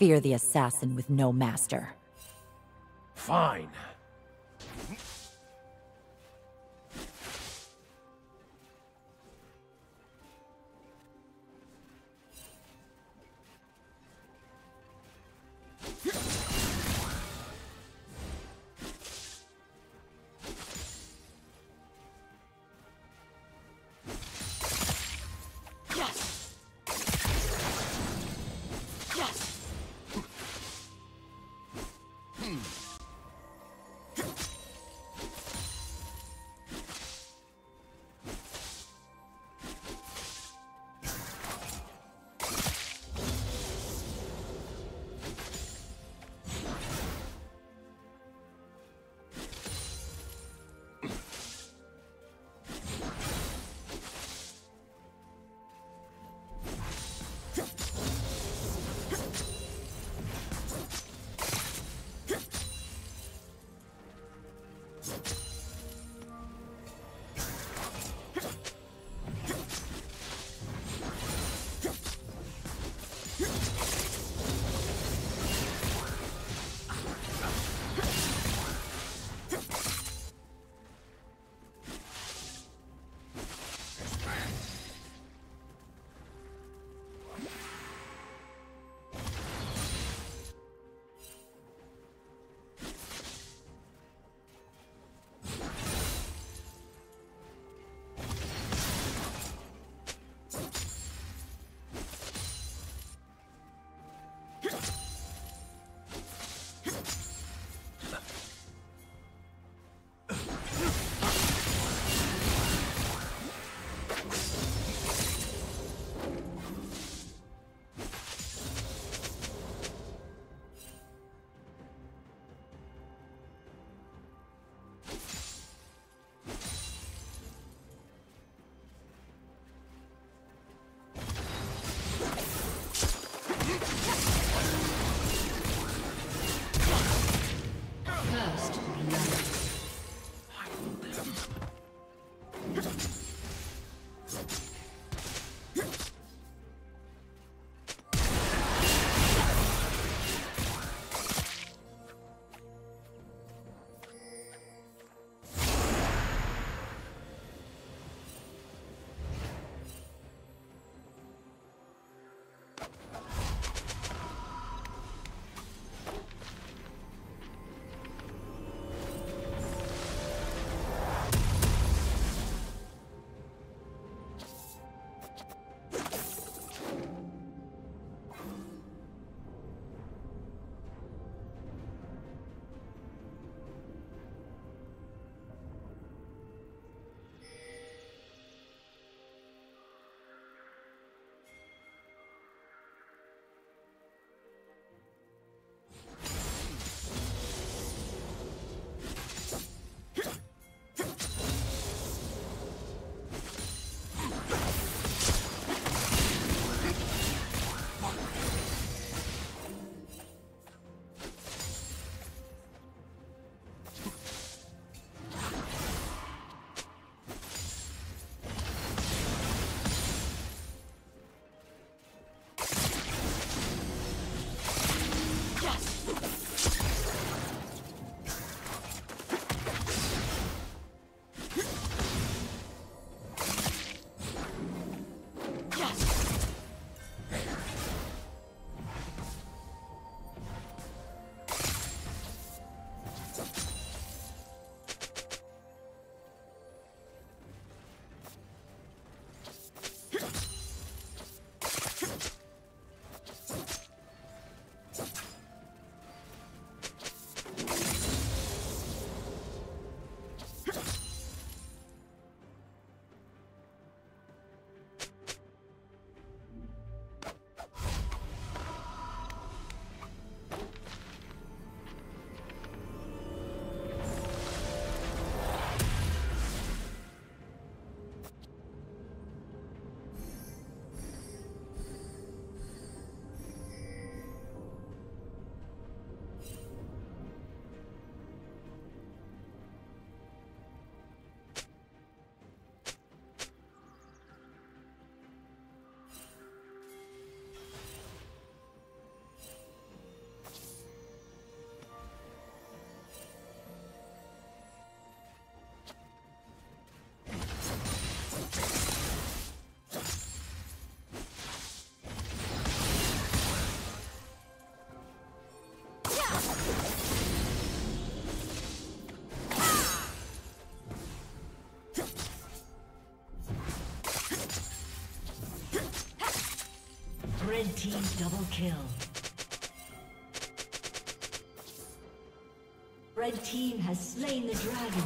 Fear the assassin with no master. Fine. team double kill. Red team has slain the dragon.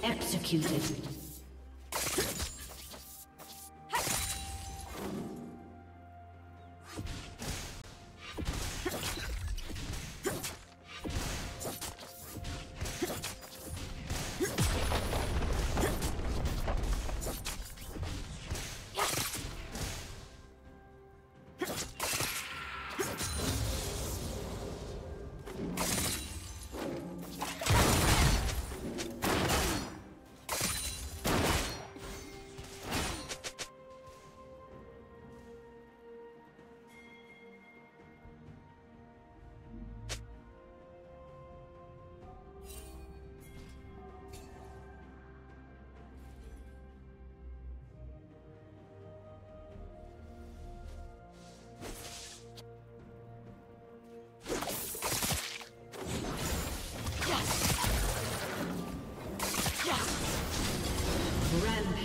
Executed.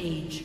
Age.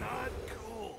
Not cool.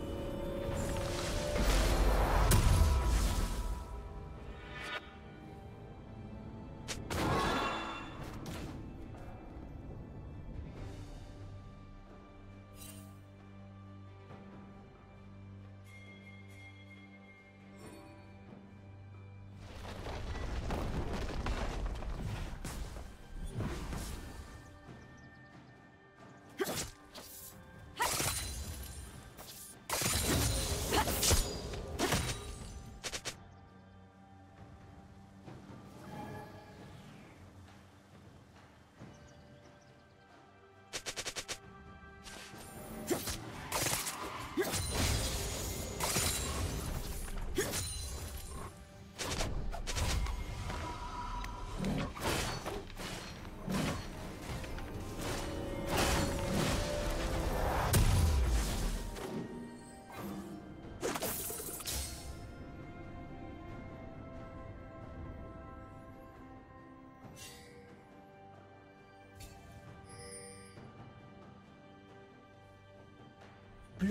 Blue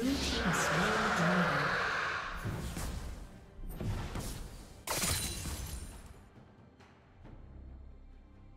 team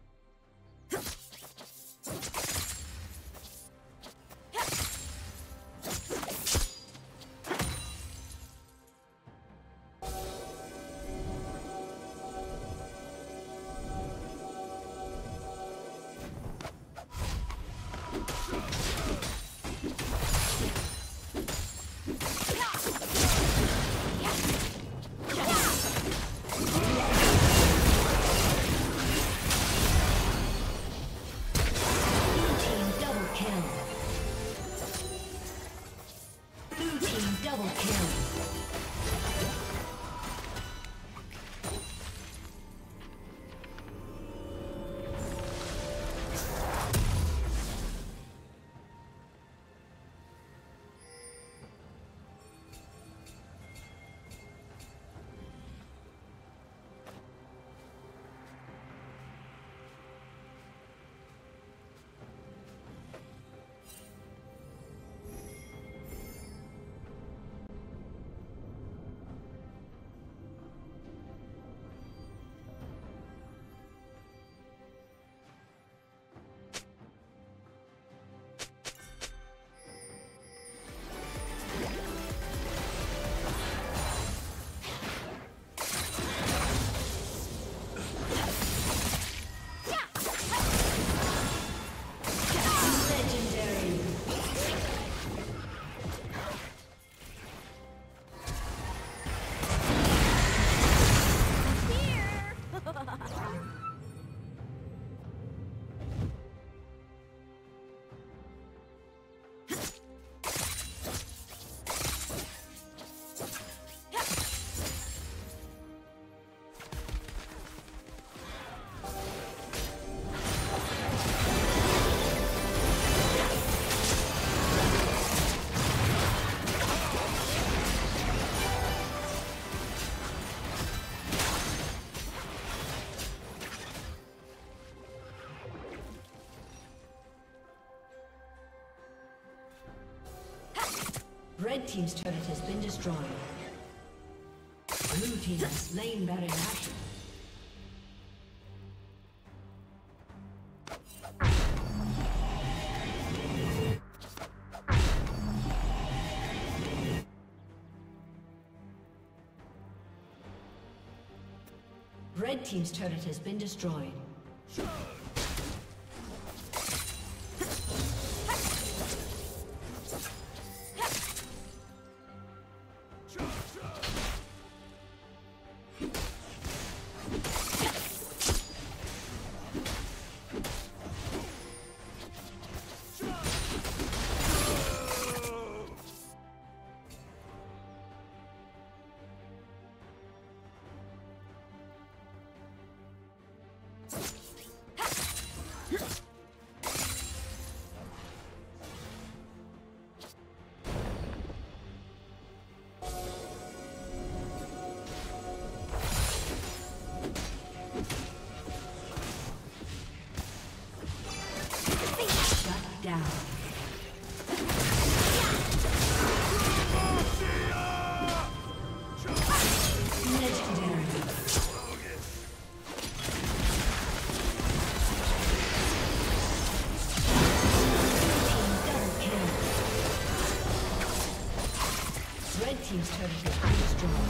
slain dragon. Red team's turret has been destroyed. Blue team has slain Baron Nashor. Red team's turret has been destroyed. Red team's turret has been destroyed.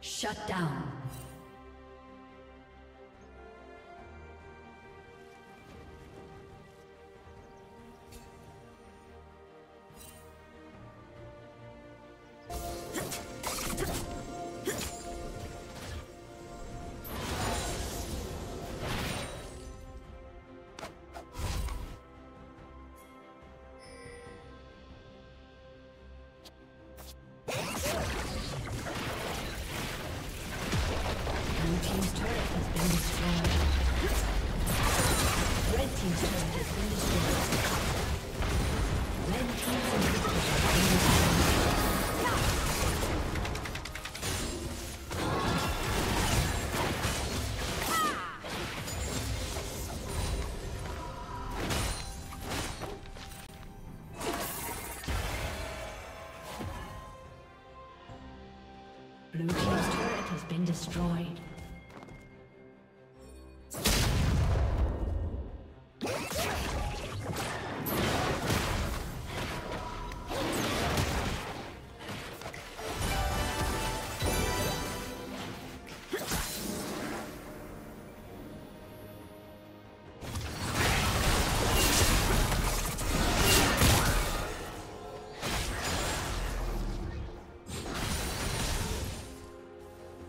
Shut down. Blue team's turret has been destroyed. Blue